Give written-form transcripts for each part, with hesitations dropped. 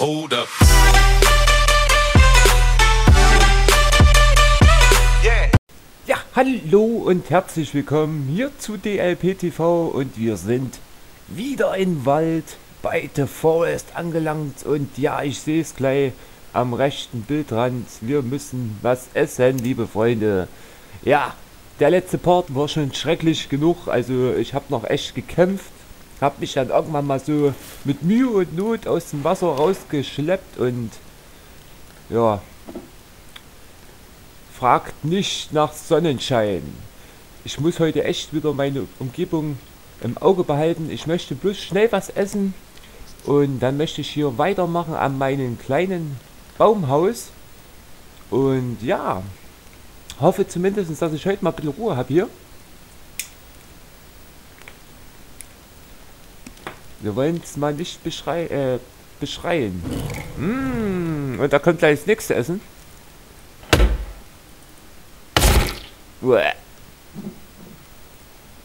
Hold up. Ja, hallo und herzlich willkommen hier zu DLP TV und wir sind wieder im Wald bei The Forest angelangt und ja, ich sehe es gleich am rechten Bildrand. Wir müssen was essen, liebe Freunde. Ja, der letzte Part war schon schrecklich genug, also ich habe noch echt gekämpft. Hab mich dann irgendwann mal so mit Mühe und Not aus dem Wasser rausgeschleppt und ja, fragt nicht nach Sonnenschein. Ich muss heute echt wieder meine Umgebung im Auge behalten. Ich möchte bloß schnell was essen und dann möchte ich hier weitermachen an meinem kleinen Baumhaus. Und ja, hoffe zumindest, dass ich heute mal ein bisschen Ruhe habe hier. Wir wollen es mal nicht beschreien. Und da kommt gleich das nächste Essen. Uäh.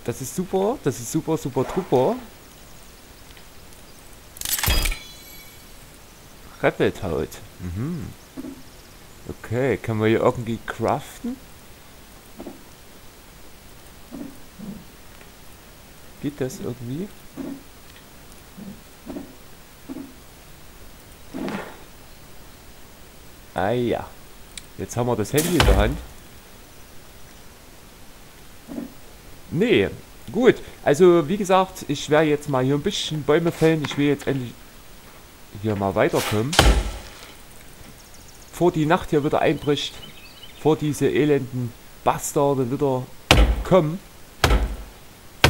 Das ist super, super, super. Rappelthaut. Mhm. Okay, können wir hier irgendwie craften? Geht das irgendwie? Ah ja, jetzt haben wir das Handy in der Hand. Nee, gut. Also wie gesagt, ich werde jetzt mal hier ein bisschen Bäume fällen. Ich will jetzt endlich hier mal weiterkommen. Bevor die Nacht hier wieder einbricht. Bevor diese elenden Bastarde wieder kommen.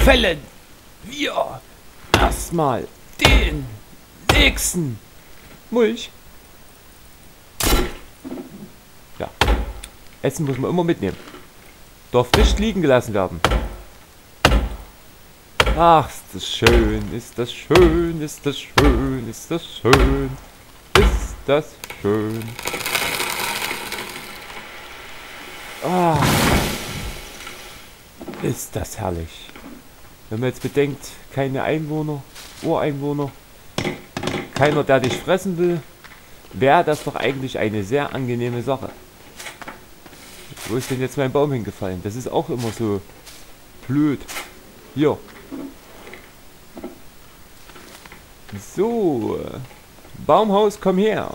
Fällen wir erstmal den nächsten Mulch. Essen muss man immer mitnehmen. Darf nicht liegen gelassen werden. Ach, ist das schön, ist das schön, ist das schön, ist das schön, ist das schön. Ah, ist das herrlich. Wenn man jetzt bedenkt, keine Einwohner, Ureinwohner, keiner, der dich fressen will, wäre das doch eigentlich eine sehr angenehme Sache. Wo ist denn jetzt mein Baum hingefallen? Das ist auch immer so blöd. Hier. So. Baumhaus, komm her.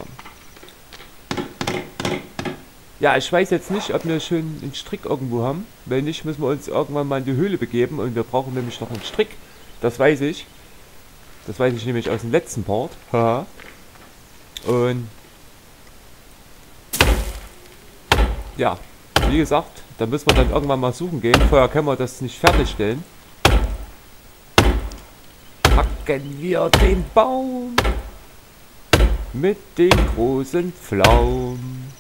Ja, ich weiß jetzt nicht, ob wir schön einen Strick irgendwo haben. Wenn nicht, müssen wir uns irgendwann mal in die Höhle begeben. Und wir brauchen nämlich noch einen Strick. Das weiß ich. Das weiß ich nämlich aus dem letzten Part. Haha. Und ja. Wie gesagt, da müssen wir dann irgendwann mal suchen gehen. Vorher können wir das nicht fertigstellen. Packen wir den Baum mit den großen Pflaumen.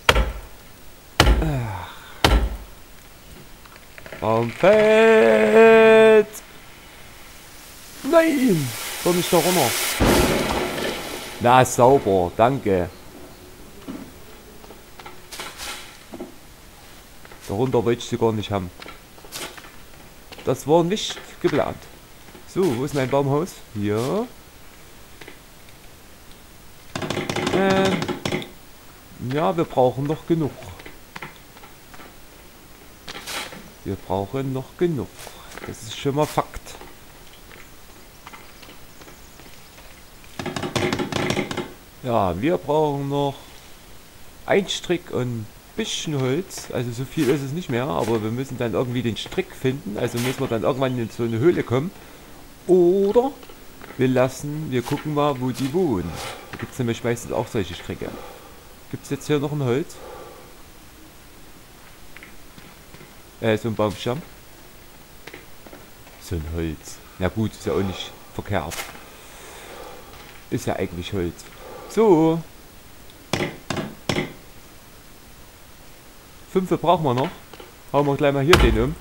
Baum fällt! Nein! Komm ich da runter. Na, sauber, danke. Darunter wollte ich sie gar nicht haben. Das war nicht geplant. So, wo ist mein Baumhaus? Hier. Ja, wir brauchen noch genug. Wir brauchen noch genug. Das ist schon mal Fakt. Ja, wir brauchen noch ein Strick und bisschen Holz, also so viel ist es nicht mehr, aber wir müssen dann irgendwie den Strick finden, also müssen wir dann irgendwann in so eine Höhle kommen. Oder wir gucken mal, wo die wohnen. Da gibt es nämlich meistens auch solche Stricke. Gibt es jetzt hier noch ein Holz? So ein Baumstamm. So ein Holz. Na gut, ist ja auch nicht verkehrt. Ist ja eigentlich Holz. So. 5 brauchen wir noch. Hauen wir gleich mal hier den um.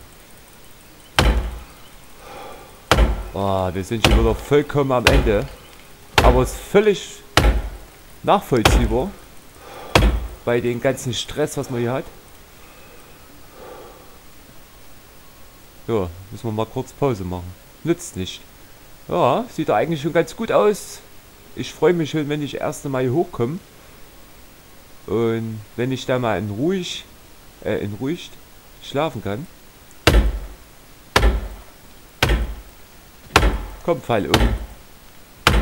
Oh, wir sind schon wieder vollkommen am Ende. Aber es ist völlig nachvollziehbar. Bei dem ganzen Stress, was man hier hat. Ja, müssen wir mal kurz Pause machen. Nützt nicht. Ja, sieht da eigentlich schon ganz gut aus. Ich freue mich schon, wenn ich erst einmal hochkomme. Und wenn ich da mal in ruhig schlafen kann. Komm, fall um.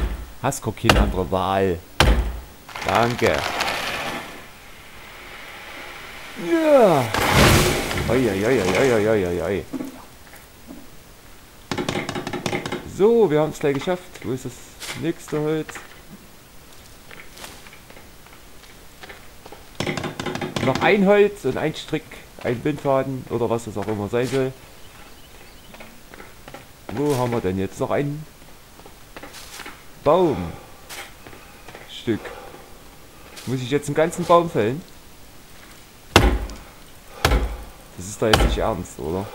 Hast gar keine andere Wahl. Danke. Ja. Oi, oi, oi, oi, oi, oi, oi. So, wir haben es gleich geschafft. Wo ist das nächste Holz? Noch ein Holz und ein Strick, ein Bindfaden oder was das auch immer sein soll. Wo haben wir denn jetzt noch einen Baumstück? Muss ich jetzt einen ganzen Baum fällen? Das ist doch jetzt nicht ernst, oder?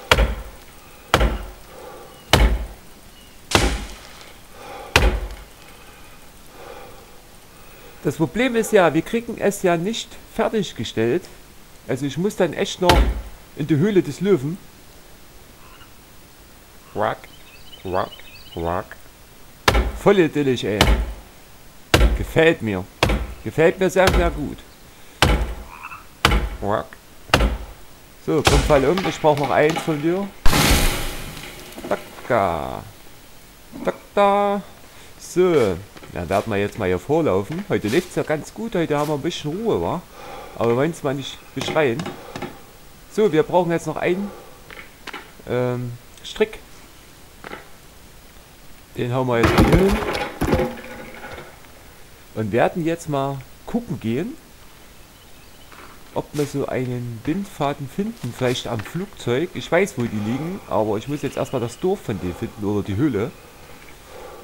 Das Problem ist ja, wir kriegen es ja nicht fertiggestellt. Also ich muss dann echt noch in die Höhle des Löwen. Rock, rock, rock. Voll idyllisch, ey. Gefällt mir. Gefällt mir sehr, sehr gut. Rock. So, komm, fall um. Ich brauche noch eins von dir. Taka. Taka. So. Dann werden wir jetzt mal hier vorlaufen. Heute läuft es ja ganz gut. Heute haben wir ein bisschen Ruhe, wa? Aber wir wollen es mal nicht beschreien. So, wir brauchen jetzt noch einen Strick. Den haben wir jetzt hier hin. Und werden jetzt mal gucken gehen, ob wir so einen Bindfaden finden. Vielleicht am Flugzeug. Ich weiß, wo die liegen. Aber ich muss jetzt erstmal das Dorf von denen finden oder die Höhle.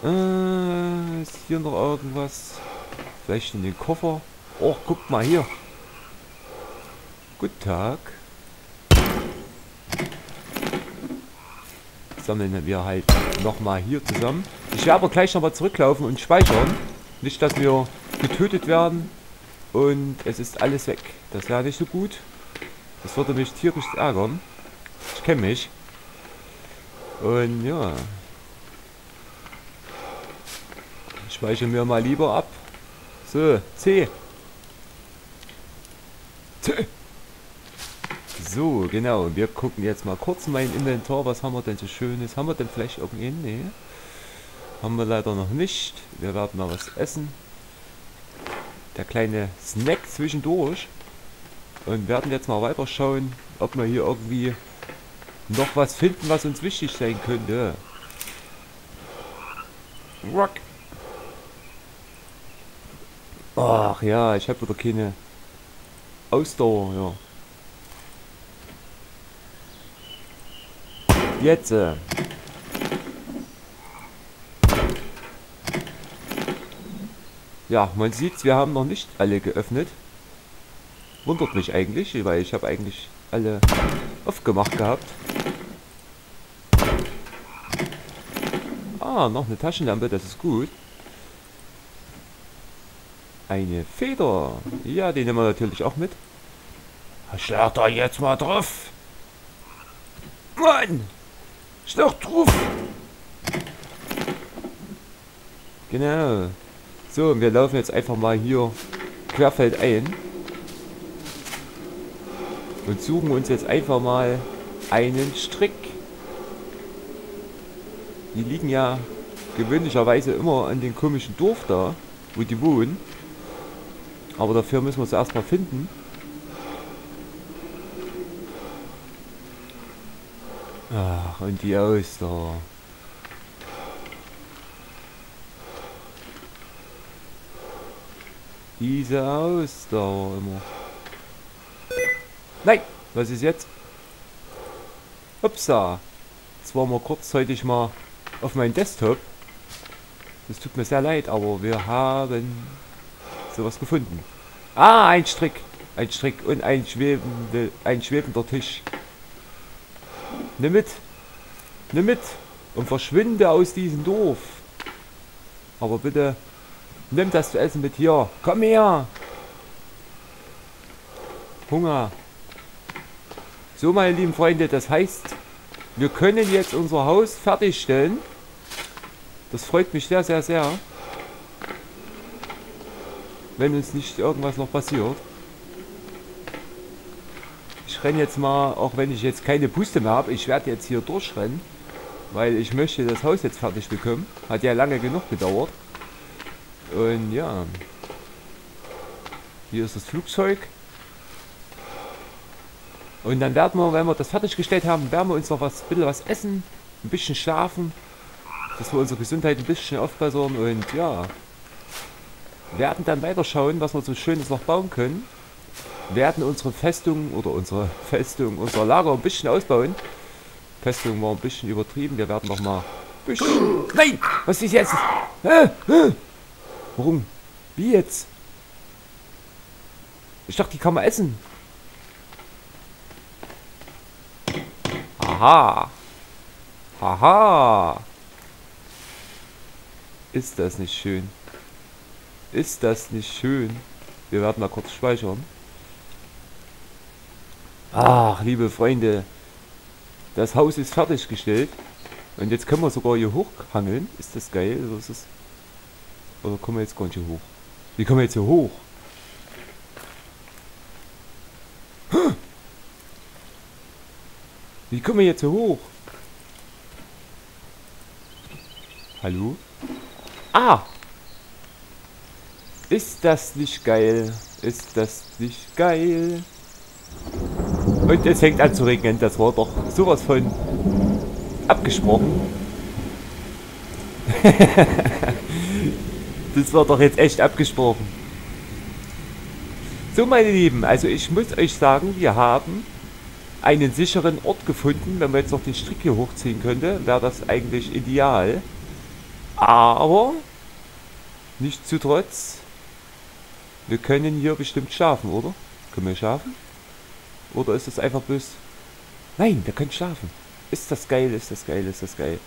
Ist hier noch irgendwas? Vielleicht in den Koffer? Och, guck mal hier. Guten Tag. Sammeln wir halt nochmal hier zusammen. Ich werde aber gleich nochmal zurücklaufen und speichern. Nicht, dass wir getötet werden. Und es ist alles weg. Das wäre nicht so gut. Das würde mich tierisch ärgern. Ich kenne mich. Und ja. Speichern wir mal lieber ab. So, C. C. So, genau. Wir gucken jetzt mal kurz in mein Inventar. Was haben wir denn so Schönes? Haben wir denn vielleicht irgendeinen? Nee. Haben wir leider noch nicht. Wir werden mal was essen. Der kleine Snack zwischendurch. Und werden jetzt mal weiter schauen, ob wir hier irgendwie noch was finden, was uns wichtig sein könnte. Rock. Ach ja, ich habe wieder keine Ausdauer, ja. Jetzt. Ja, man sieht's, wir haben noch nicht alle geöffnet. Wundert mich eigentlich, weil ich habe eigentlich alle aufgemacht gehabt. Ah, noch eine Taschenlampe, das ist gut. Eine Feder. Ja, die nehmen wir natürlich auch mit. Schlag da jetzt mal drauf. Mann! Schlag drauf! Genau. So, und wir laufen jetzt einfach mal hier querfeld ein. Und suchen uns jetzt einfach mal einen Strick. Die liegen ja gewöhnlicherweise immer an den komischen Dorf da, wo die wohnen. Aber dafür müssen wir es erstmal finden. Ach, und die Auster. Diese Ausdauer immer. Nein! Was ist jetzt? Upsa! Jetzt waren wir kurzzeitig mal auf meinem Desktop. Das tut mir sehr leid, aber wir haben was gefunden. Ah, ein Strick. Ein Strick und ein schwebender Tisch. Nimm mit. Nimm mit. Und verschwinde aus diesem Dorf. Aber bitte nimm das zu essen mit hier. Komm her. Hunger. So, meine lieben Freunde, das heißt, wir können jetzt unser Haus fertigstellen. Das freut mich sehr, sehr, sehr. wenn uns nicht irgendwas noch passiert. Ich renne jetzt mal, auch wenn ich jetzt keine Puste mehr habe, ich werde jetzt hier durchrennen, weil ich möchte das Haus jetzt fertig bekommen. Hat ja lange genug gedauert. Und ja, hier ist das Flugzeug. Und dann werden wir, wenn wir das fertiggestellt haben, werden wir uns noch was, ein bisschen was essen, ein bisschen schlafen, dass wir unsere Gesundheit ein bisschen aufbessern und ja, werden dann weiterschauen, was wir so Schönes noch bauen können. Werden unsere Festung oder unser Lager ein bisschen ausbauen. Festung war ein bisschen übertrieben, wir werden noch mal ein bisschen... Nein! Was ist jetzt? Warum? Wie jetzt? Ich dachte, die kann man essen. Aha. Aha. Ist das nicht schön? Ist das nicht schön? Wir werden mal kurz speichern. Ach, liebe Freunde. Das Haus ist fertiggestellt. Und jetzt können wir sogar hier hochhangeln. Ist das geil? Oder, ist das... Oder kommen wir jetzt gar nicht hier hoch? Wie kommen wir jetzt hier hoch? Wie kommen wir jetzt hier hoch? Hallo? Ah! Ist das nicht geil? Ist das nicht geil? Und es fängt an zu regnen. Das war doch sowas von abgesprochen. Das war doch jetzt echt abgesprochen. So, meine Lieben. Also ich muss euch sagen, wir haben einen sicheren Ort gefunden. Wenn man jetzt noch den Strick hier hochziehen könnte, wäre das eigentlich ideal. Aber nichtsdestotrotz, wir können hier bestimmt schlafen, oder? Können wir schlafen? Oder ist das einfach bloß... Nein, wir können schlafen. Ist das geil, ist das geil, ist das geil.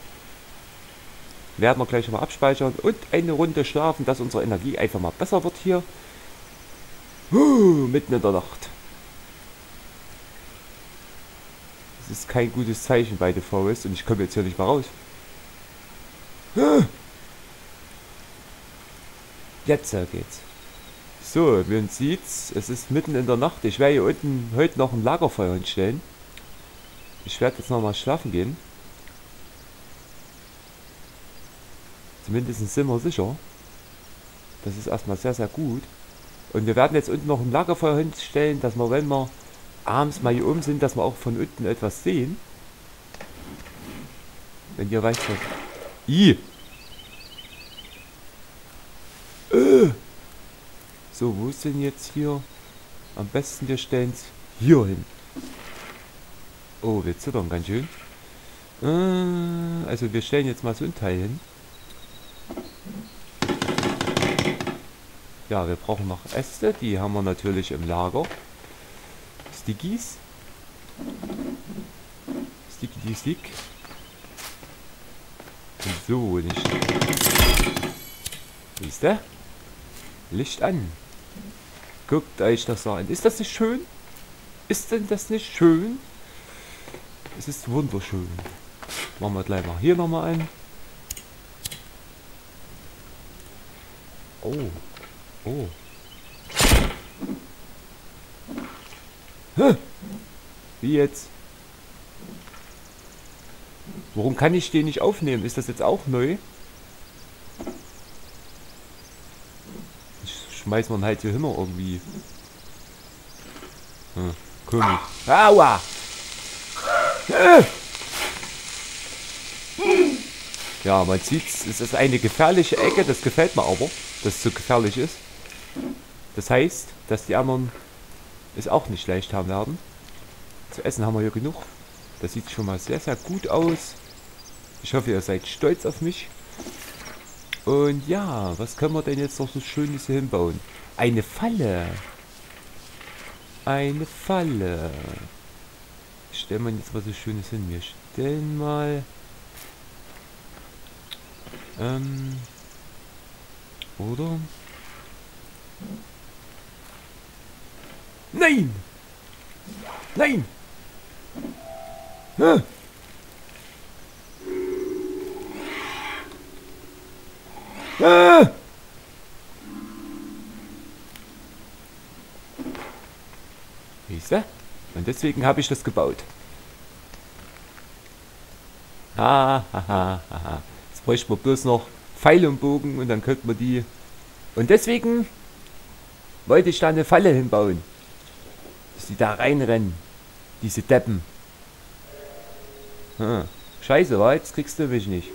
Werden wir gleich mal abspeichern und eine Runde schlafen, dass unsere Energie einfach mal besser wird hier. Mitten in der Nacht. Das ist kein gutes Zeichen bei The Forest und ich komme jetzt hier nicht mehr raus. Jetzt geht's. So, man sieht's, es ist mitten in der Nacht. Ich werde hier unten heute noch ein Lagerfeuer hinstellen. Ich werde jetzt nochmal schlafen gehen. Zumindest sind wir sicher. Das ist erstmal sehr, sehr gut. Und wir werden jetzt unten noch ein Lagerfeuer hinstellen, dass wir, wenn wir abends mal hier oben sind, dass wir auch von unten etwas sehen. Wenn ihr weißt, was... Ih! So, wo ist denn jetzt hier? Am besten wir stellen es hier hin. Oh, wir zittern ganz schön. Also wir stellen jetzt mal so ein Teil hin. Ja, wir brauchen noch Äste. Die haben wir natürlich im Lager. Stickies. Sticky, die Stick. Und so nicht. Siehst du? Licht an. Guckt euch das an. Ist das nicht schön? Ist denn das nicht schön? Es ist wunderschön. Machen wir gleich mal hier nochmal an. Oh. Oh. Hä? Wie jetzt? Warum kann ich den nicht aufnehmen? Ist das jetzt auch neu? Schmeißt man halt hier immer irgendwie. Hm, komisch. Aua! Ja, man sieht's, es ist eine gefährliche Ecke, das gefällt mir aber, dass es so gefährlich ist. Das heißt, dass die anderen es auch nicht leicht haben werden. Zu essen haben wir hier genug. Das sieht schon mal sehr, sehr gut aus. Ich hoffe, ihr seid stolz auf mich. Und ja, was können wir denn jetzt noch so Schönes hier hinbauen? Eine Falle. Eine Falle. Stellen wir jetzt mal so Schönes hin. Wir stellen mal... Oder? Nein! Nein! Ah! Siehst du? Und deswegen habe ich das gebaut. Ha, ha, ha, ha. Jetzt bräuchte man bloß noch Pfeil und Bogen und dann könnte man die... Und deswegen wollte ich da eine Falle hinbauen. Dass die da reinrennen. Diese Deppen. Hm. Scheiße, wa? Jetzt kriegst du mich nicht.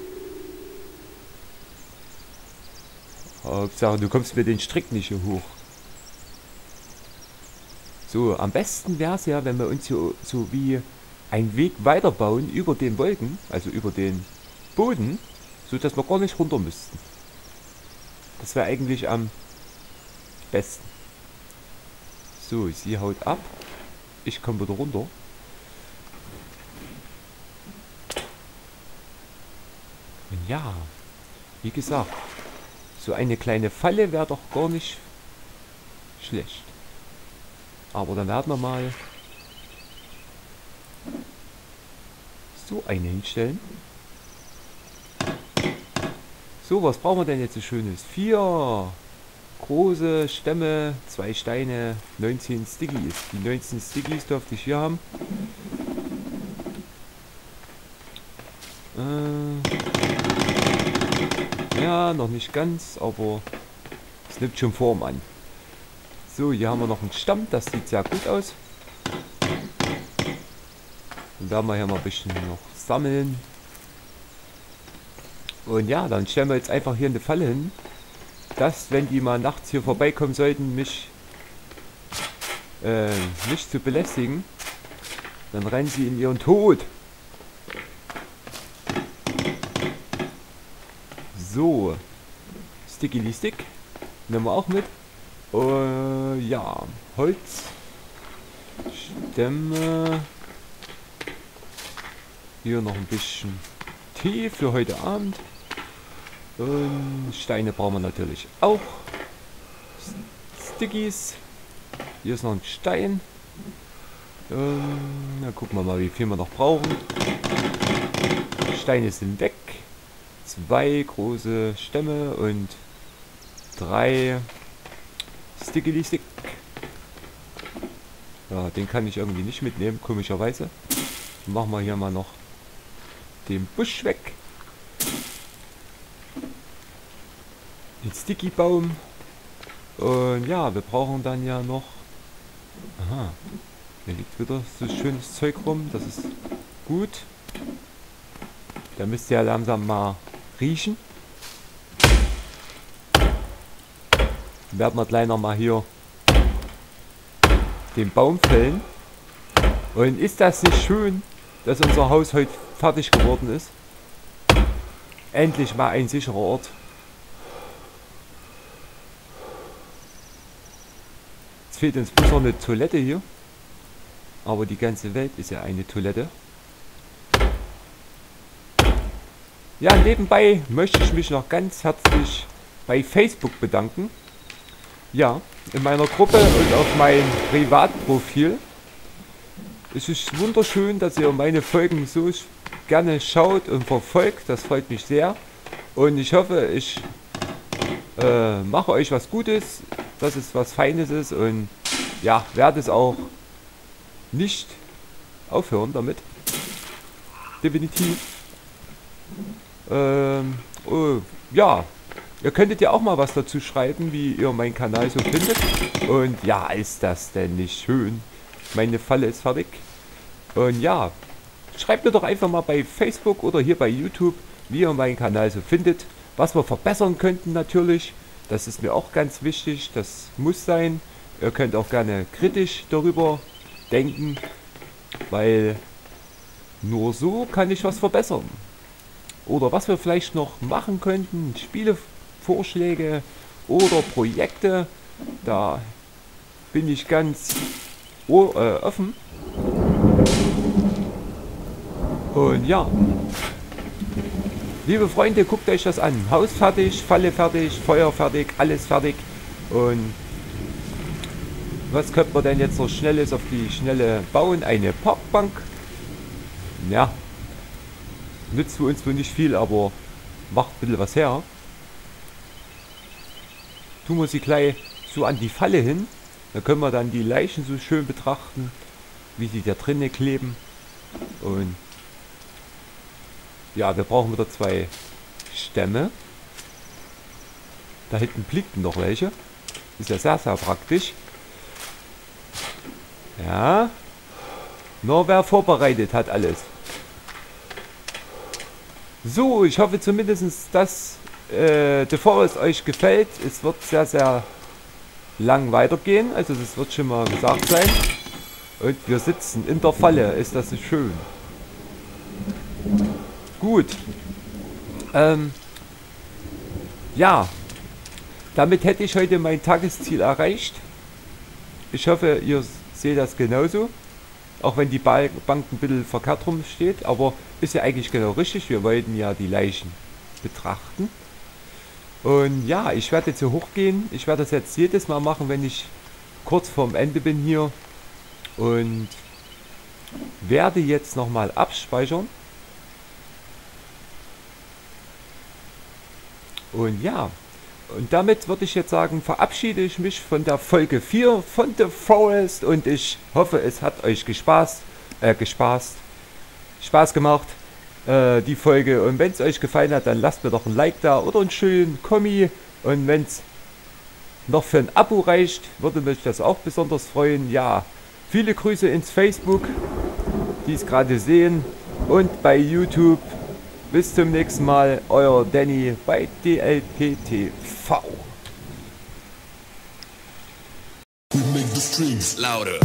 Hauptsache, du kommst mit den Strick nicht hier hoch. So, am besten wäre es ja, wenn wir uns hier so wie einen Weg weiterbauen über den Wolken, also über den Boden, so dass wir gar nicht runter müssten. Das wäre eigentlich am besten. So, sie haut ab. Ich komme wieder runter. Und ja, wie gesagt, so eine kleine Falle wäre doch gar nicht schlecht. Aber dann werden wir mal so eine hinstellen. So, was brauchen wir denn jetzt so Schönes? 4 große Stämme, 2 Steine, 19 Stickies. Die 19 Stickies dürfte ich hier haben. Ja, noch nicht ganz, aber es nimmt schon Form an. So, hier haben wir noch einen Stamm, das sieht sehr gut aus. Dann werden wir hier mal ein bisschen noch sammeln. Und ja, dann stellen wir jetzt einfach hier eine Falle hin, dass, wenn die mal nachts hier vorbeikommen sollten, mich zu belästigen, dann rennen sie in ihren Tod. So, Sticky Stick nehmen wir auch mit. Ja, Holz, Stämme, hier noch ein bisschen Tee für heute Abend und Steine brauchen wir natürlich auch, Stickies, hier ist noch ein Stein, na gucken wir mal, wie viel wir noch brauchen. Steine sind weg, 2 große Stämme und 3 Stickily Stick. Ja, den kann ich irgendwie nicht mitnehmen, komischerweise. Dann machen wir hier mal noch den Busch weg. Den Sticky Baum. Und ja, wir brauchen dann ja noch... Aha, hier liegt wieder so schönes Zeug rum, das ist gut. Da müsst ihr ja langsam mal riechen. Werden wir gleich nochmal hier den Baum fällen. Und ist das nicht schön, dass unser Haus heute fertig geworden ist? Endlich mal ein sicherer Ort. Jetzt fehlt uns bloß noch eine Toilette hier. Aber die ganze Welt ist ja eine Toilette. Ja, nebenbei möchte ich mich noch ganz herzlich bei Facebook bedanken. Ja, in meiner Gruppe und auf meinem Privatprofil. Es ist wunderschön, dass ihr meine Folgen so gerne schaut und verfolgt. Das freut mich sehr. Und ich hoffe, ich mache euch was Gutes, dass es was Feines ist. Und ja, werde es auch nicht aufhören damit. Definitiv. Ja. Ihr könntet ja auch mal was dazu schreiben, wie ihr meinen Kanal so findet. Und ja, ist das denn nicht schön? Meine Falle ist fertig. Und ja, schreibt mir doch einfach mal bei Facebook oder hier bei YouTube, wie ihr meinen Kanal so findet. Was wir verbessern könnten natürlich. Das ist mir auch ganz wichtig. Das muss sein. Ihr könnt auch gerne kritisch darüber denken. Weil nur so kann ich was verbessern. Oder was wir vielleicht noch machen könnten. Spiele... Vorschläge oder Projekte, da bin ich ganz offen. Und ja, liebe Freunde, guckt euch das an. Haus fertig, Falle fertig, Feuer fertig, alles fertig. Und was könnte man denn jetzt noch Schnelles auf die Schnelle bauen? Eine Parkbank. Ja, nützt für uns wohl nicht viel, aber macht ein bisschen was her. Tun wir sie gleich so an die Falle hin, Da können wir dann die Leichen so schön betrachten, wie sie da drinnen kleben. Und ja, wir brauchen wieder 2 Stämme. Da hinten blicken noch welche. Ist ja sehr, sehr praktisch. Ja. Nur wer vorbereitet hat alles. So, ich hoffe zumindest, dass The Forest euch gefällt. Es wird sehr, sehr lang weitergehen. Also das wird schon mal gesagt sein. Und wir sitzen in der Falle. Ist das nicht schön? Gut. Ja. Damit hätte ich heute mein Tagesziel erreicht. Ich hoffe, ihr seht das genauso. Auch wenn die Bank ein bisschen verkehrt rumsteht. Aber ist ja eigentlich genau richtig. Wir wollten ja die Leichen betrachten. Und ja, ich werde jetzt hier hochgehen. Ich werde das jetzt jedes Mal machen, wenn ich kurz vorm Ende bin hier. Und werde jetzt nochmal abspeichern. Und ja. Und damit würde ich jetzt sagen, verabschiede ich mich von der Folge 4 von The Forest und ich hoffe, es hat euch Spaß gemacht, die Folge. Und wenn es euch gefallen hat, dann lasst mir doch ein Like da oder einen schönen Kommi. Und wenn es noch für ein Abo reicht, würde mich das auch besonders freuen. Ja, viele Grüße ins Facebook, die es gerade sehen, und bei YouTube. Bis zum nächsten Mal, euer Danny bei DLP TV. We make the streams louder.